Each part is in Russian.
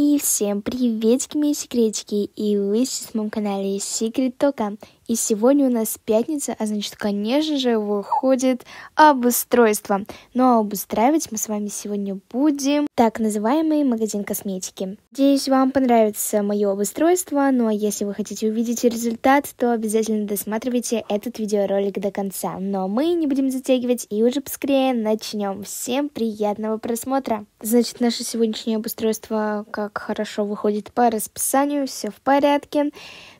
И всем приветики, мои секретики, и вы сейчас на моем канале Секрет Тока. И сегодня у нас пятница, а значит, конечно же, выходит обустройство. Но обустраивать мы с вами сегодня будем так называемый магазин косметики. Надеюсь, вам понравится мое обустройство, но если вы хотите увидеть результат, то обязательно досматривайте этот видеоролик до конца. Но мы не будем затягивать и уже поскорее начнем. Всем приятного просмотра! Значит, наше сегодняшнее обустройство, как хорошо, выходит по расписанию, все в порядке.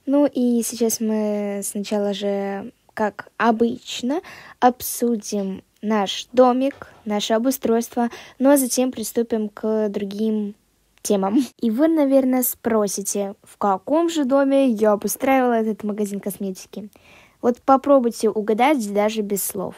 Ну и сейчас мы сначала же, как обычно, обсудим наш домик, наше обустройство, но затем приступим к другим темам. И вы, наверное, спросите, в каком же доме я обустраивала этот магазин косметики? Вот попробуйте угадать даже без слов.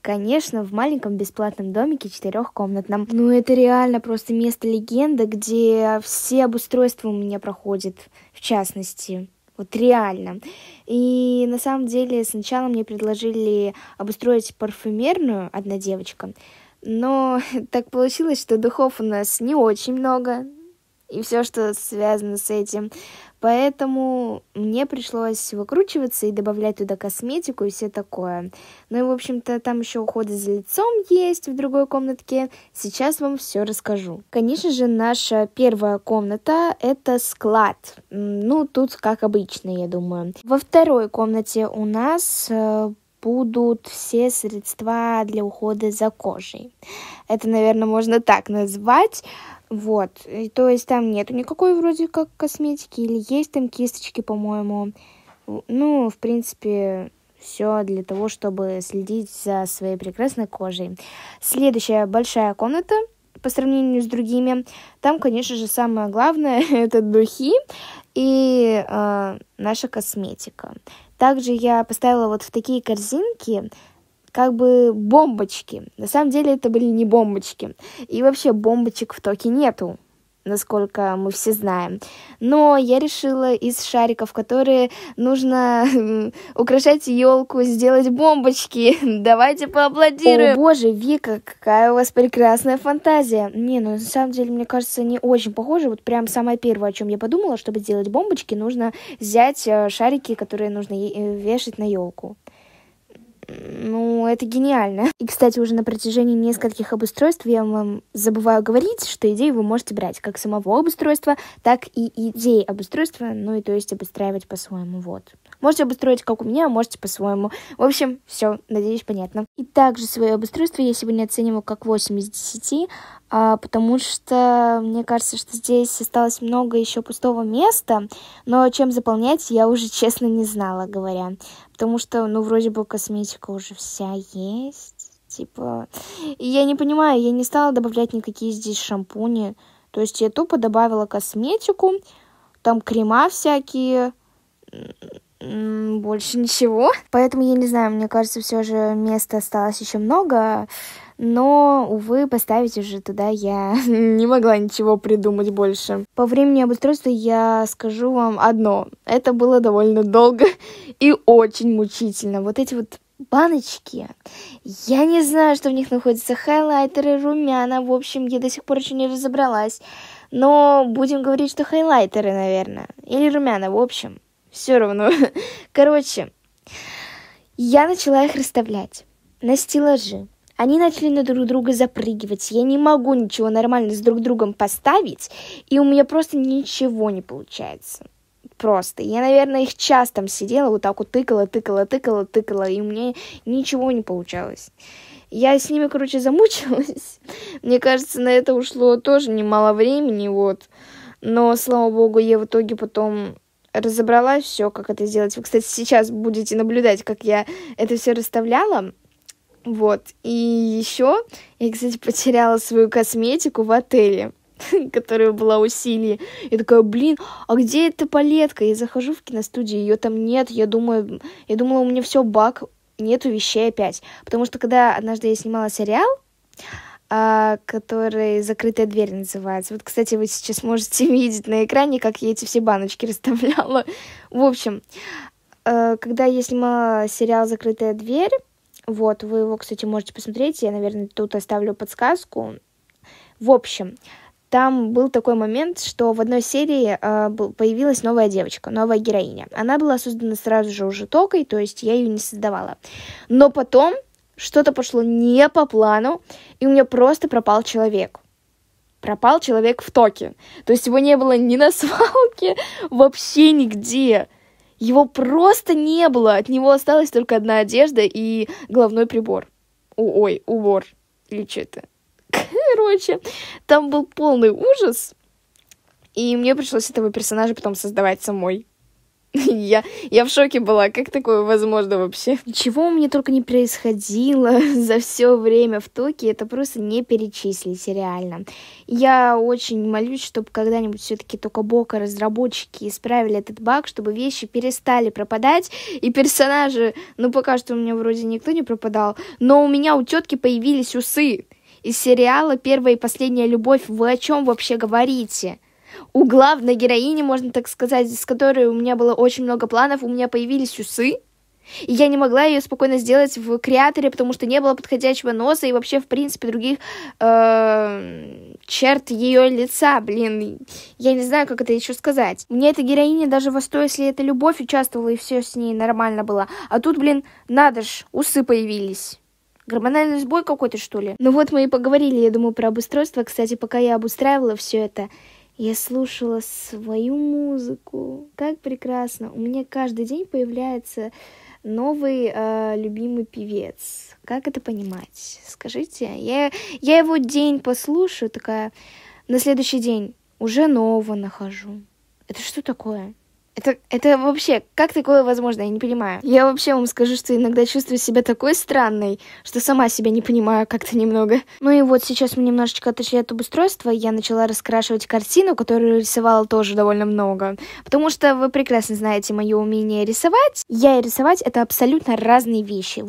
Конечно, в маленьком бесплатном домике четырехкомнатном. Ну, это реально просто место-легенда, где все обустройства у меня проходят, в частности. Вот реально. И на самом деле сначала мне предложили обустроить парфюмерную, одна девочка. Но так получилось, что духов у нас не очень много. И все, что связано с этим. Поэтому мне пришлось выкручиваться и добавлять туда косметику и все такое. Ну и, в общем-то, там еще уходы за лицом есть в другой комнатке. Сейчас вам все расскажу. Конечно же, наша первая комната — это склад. Ну, тут как обычно, я думаю. Во второй комнате у нас будут все средства для ухода за кожей. Это, наверное, можно так назвать. Вот, и, то есть там нету никакой вроде как косметики, или есть там кисточки, по-моему. Ну, в принципе, все для того, чтобы следить за своей прекрасной кожей. Следующая большая комната, по сравнению с другими, там, конечно же, самое главное, это духи и наша косметика. Также я поставила вот в такие корзинки, как бы бомбочки. На самом деле это были не бомбочки. И вообще бомбочек в Токе нету, насколько мы все знаем. Но я решила из шариков, которые нужно украшать елку, сделать бомбочки. Давайте поаплодируем. О боже, Вика, какая у вас прекрасная фантазия. Не, ну на самом деле, мне кажется, не очень похоже. Вот прям самое первое, о чем я подумала, чтобы сделать бомбочки, нужно взять шарики, которые нужно вешать на елку. Ну, это гениально. И, кстати, уже на протяжении нескольких обустройств я вам забываю говорить, что идеи вы можете брать как самого обустройства, так и идеи обустройства, ну и то есть обустраивать по-своему, вот. Можете обустроить, как у меня, можете по-своему. В общем, все, надеюсь, понятно. И также свое обустройство я сегодня оцениваю как 8 из 10, потому что мне кажется, что здесь осталось много еще пустого места, но чем заполнять, я уже, честно, не знала, говоря. Потому что, ну, вроде бы косметика уже вся есть, типа. Я не понимаю, я не стала добавлять никакие здесь шампуни. То есть я тупо добавила косметику, там крема всякие, больше ничего. Поэтому, я не знаю, мне кажется, все же места осталось еще много. Но, увы, поставить уже туда я не могла ничего придумать больше. По времени обустройства я скажу вам одно. Это было довольно долго и очень мучительно. Вот эти вот баночки. Я не знаю, что в них находятся. Хайлайтеры, румяна. В общем, я до сих пор еще не разобралась. Но будем говорить, что хайлайтеры, наверное. Или румяна, в общем. Все равно. Короче, я начала их расставлять на стеллажи. Они начали на друг друга запрыгивать. Я не могу ничего нормально с друг другом поставить. И у меня просто ничего не получается. Просто. Я, наверное, их час там сидела, вот так вот тыкала. И у меня ничего не получалось. Я с ними, короче, замучилась. Мне кажется, на это ушло тоже немало времени. Вот. Но, слава богу, я в итоге потом разобралась все, как это сделать. Вы, кстати, сейчас будете наблюдать, как я это все расставляла. Вот, и еще я, кстати, потеряла свою косметику в отеле, которая была у Сильи. Я такая, блин, а где эта палетка? Я захожу в киностудию, ее там нет. Я думала, у меня все баг, нету вещей опять. Потому что когда однажды я снимала сериал, который «Закрытая дверь» называется. Вот, кстати, вы сейчас можете видеть на экране, как я эти все баночки расставляла. В общем, когда я снимала сериал «Закрытая дверь», вот, вы его, кстати, можете посмотреть. Я, наверное, тут оставлю подсказку. В общем, Там был такой момент, что в одной серии появилась новая девочка, новая героиня. Она была создана сразу же уже Токой, то есть я ее не создавала. Но потом что-то пошло не по плану, и у меня просто пропал человек. Пропал человек в Токе. То есть его не было ни на свалке, вообще нигде. Его просто не было. От него осталась только одна одежда и головной прибор. Убор. Или что это? Короче, там был полный ужас, и мне пришлось этого персонажа потом создавать самой. Я в шоке была, как такое возможно вообще? Чего у меня только не происходило за все время в Токе, это просто не перечислить реально. Я очень молюсь, чтобы когда-нибудь все-таки Токобока разработчики исправили этот баг, чтобы вещи перестали пропадать, и персонажи, пока что у меня вроде никто не пропадал, но у меня у тетки появились усы. Из сериала «Первая и последняя любовь» вы о чем вообще говорите? У главной героини, можно так сказать, с которой у меня было очень много планов, у меня появились усы. И я не могла ее спокойно сделать в креаторе, потому что не было подходящего носа и вообще, в принципе, других черт ее лица, Я не знаю, как это еще сказать. Мне эта героиня даже во «Сто, если это любовь» участвовала, и все с ней нормально было. А тут, надо ж, усы появились. Гормональный сбой какой-то, что ли? Мы и поговорили, я думаю, про обустройство. Кстати, пока я обустраивала все это, я слушала свою музыку. Как прекрасно. У меня каждый день появляется новый любимый певец. Как это понимать? Скажите. Я его день послушаю, такая, на следующий день уже нового нахожу. Это что такое? Это вообще, как такое возможно, я не понимаю. Я вообще вам скажу, что иногда чувствую себя такой странной, что сама себя не понимаю как-то немного. И вот сейчас мы немножечко отошли от обустройства, я начала раскрашивать картину, которую рисовала тоже довольно много. Потому что вы прекрасно знаете мое умение рисовать. Я и рисовать — это абсолютно разные вещи.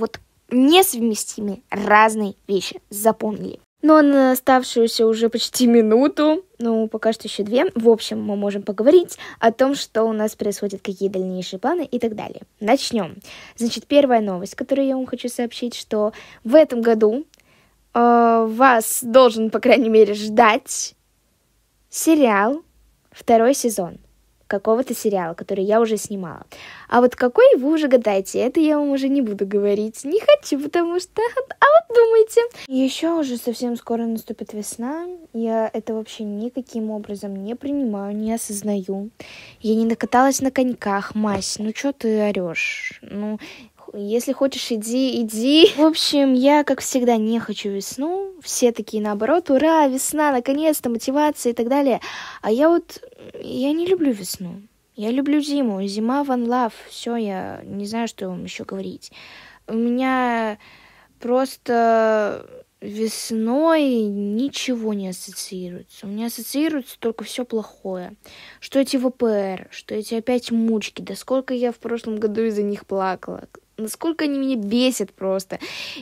Несовместимые разные вещи, запомнили. Но на оставшуюся уже почти минуту, пока что еще 2, в общем, мы можем поговорить о том, что у нас происходит, какие дальнейшие планы и так далее. Начнем. Первая новость, которую я вам хочу сообщить, что в этом году вас должен, по крайней мере, ждать сериал «Второй сезон» какого-то сериала, который я уже снимала. А вот какой, вы уже гадаете, это я вам уже не буду говорить. Не хочу, потому что... думайте. Еще уже совсем скоро наступит весна. Я это вообще никаким образом не принимаю, не осознаю. Я не накаталась на коньках, мась. Чё ты орешь? Если хочешь, иди. В общем, я, как всегда, не хочу весну. Все такие, наоборот, ура, весна, наконец-то, мотивация и так далее. А я не люблю весну. Я люблю зиму. Зима one love. Все, я не знаю, что вам еще говорить. У меня... Просто весной ничего не ассоциируется. У меня ассоциируется только все плохое. Что эти ВПР, что эти опять мучки. Да сколько я в прошлом году из-за них плакала. Насколько они меня бесят просто.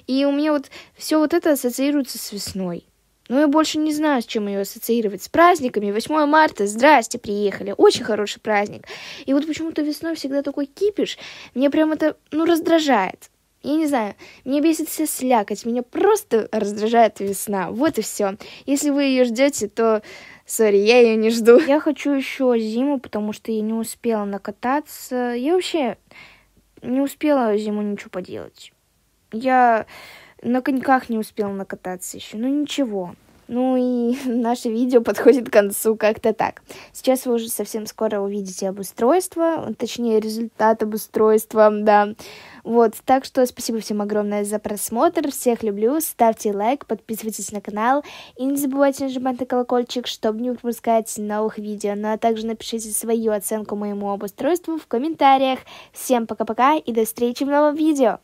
И у меня все это ассоциируется с весной. Я больше не знаю, с чем ее ассоциировать. С праздниками. 8 марта. Здрасте, приехали. Очень хороший праздник. И почему-то весной всегда такой кипиш. Мне прям это, раздражает. Я не знаю, меня бесит вся слякоть, меня просто раздражает весна, и все. Если вы ее ждете, то, сори, я ее не жду. Я хочу еще зиму, потому что я не успела накататься, я вообще не успела зиму ничего поделать. Я на коньках не успела накататься еще, ничего. И наше видео подходит к концу как-то так. Сейчас вы уже совсем скоро увидите обустройство, точнее результат обустройства, да. Так что спасибо всем огромное за просмотр, всех люблю, ставьте лайк, подписывайтесь на канал и не забывайте нажимать на колокольчик, чтобы не пропускать новых видео. А также напишите свою оценку моему обустройству в комментариях. Всем пока-пока и до встречи в новом видео!